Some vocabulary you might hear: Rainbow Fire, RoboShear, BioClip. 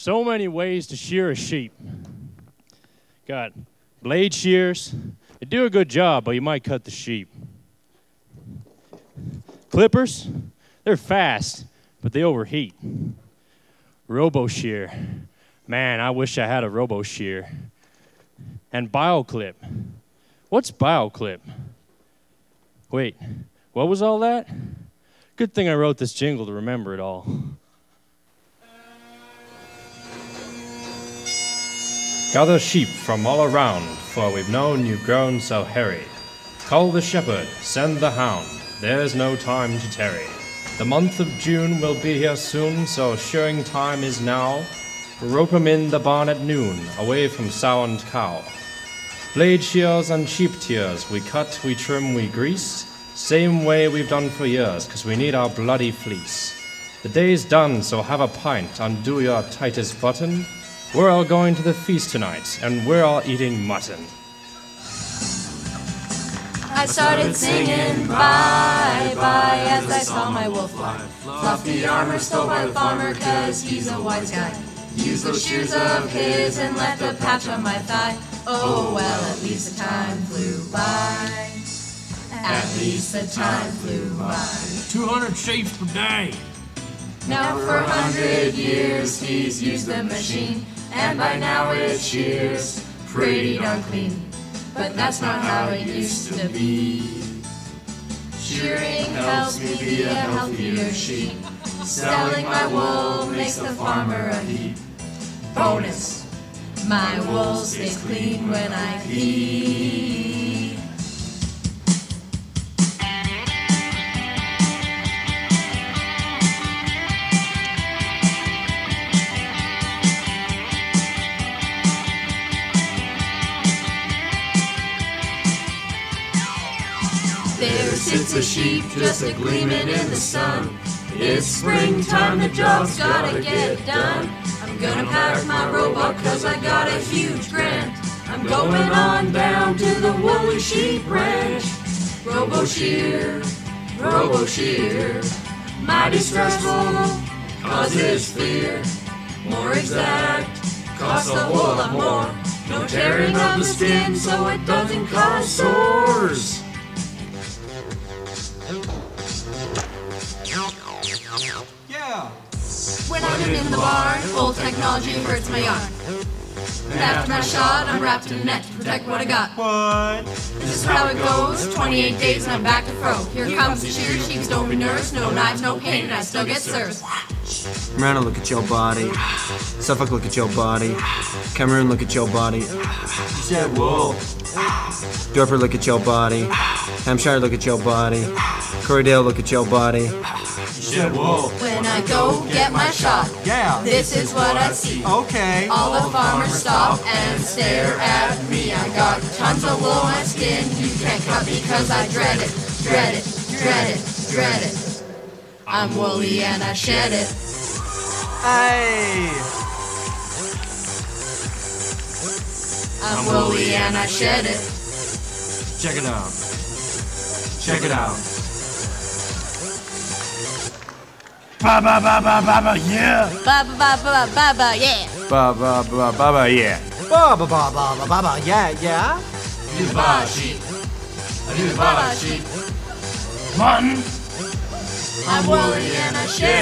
So many ways to shear a sheep. Got blade shears. They do a good job, but you might cut the sheep. Clippers, they're fast, but they overheat. RoboShear. Man, I wish I had a RoboShear. And BioClip. What's BioClip? Wait, what was all that? Good thing I wrote this jingle to remember it all. Gather sheep from all around, for we've known you've grown so hairy. Call the shepherd, send the hound, there's no time to tarry. The month of June will be here soon, so shearing time is now. Rope 'em in the barn at noon, away from sow and cow. Blade shears and sheep tears, we cut, we trim, we grease. Same way we've done for years, 'cause we need our bloody fleece. The day's done, so have a pint, undo your tightest button. We're all going to the feast tonight, and we're all eating mutton. I started singing bye-bye as I saw my wolf fly. Fluffy armor stole by the farmer, 'cause he's a wise guy. Used those shoes of his and left a patch on my thigh. Oh, well, at least the time flew by. At least the time flew by. 200 sheep per day. Now for 100 years he's used the machine, and by now it shears pretty darn clean. But that's not how it used to be. Shearing helps me be a healthier sheep. Selling my wool makes the farmer a heap. Bonus! My wool stays clean when I feed. There sits a sheep just a gleaming in the sun. It's springtime, the job's gotta get done. I'm gonna pack my robot 'cause I got a huge grant. I'm going on down to the Woolly Sheep Ranch. RoboShear, RoboShear. Mighty stressful, causes fear. More exact, costs a whole lot more. No tearing of the skin so it doesn't cause sores. Yeah. When I'm in the barn, old technology hurts my arm. And after my shot, I'm wrapped in a net to protect what I got. What? This is how it goes. 28 days and I'm back to fro. Here comes the shear. Sheeps don't be nursed. No knives, no pain, and I still get served. Miranda, look at your body. Suffolk, look at your body. Cameroon, look at your body. You said wool. Dorford, look at your body. Hampshire, look at your body. Corydale, look at your body. Shit, whoa. When I go get my shot, yeah, this is what I see. Okay. All the farmers stop and stare at me. I got tons of wool on my skin. You can't cut me 'cause I dread it, dread it, dread it, dread it. I'm woolly and I shed it. Hey. I'm woolly and I shed it. Check it out. Check it out. Ba ba ba ba ba ba yeah. Ba ba ba ba ba ba yeah. Ba ba ba ba ba yeah. Ba ba ba ba ba ba yeah yeah. I do the ba sheep. I do the ba sheep. Mutton. I'm woolly and I shed.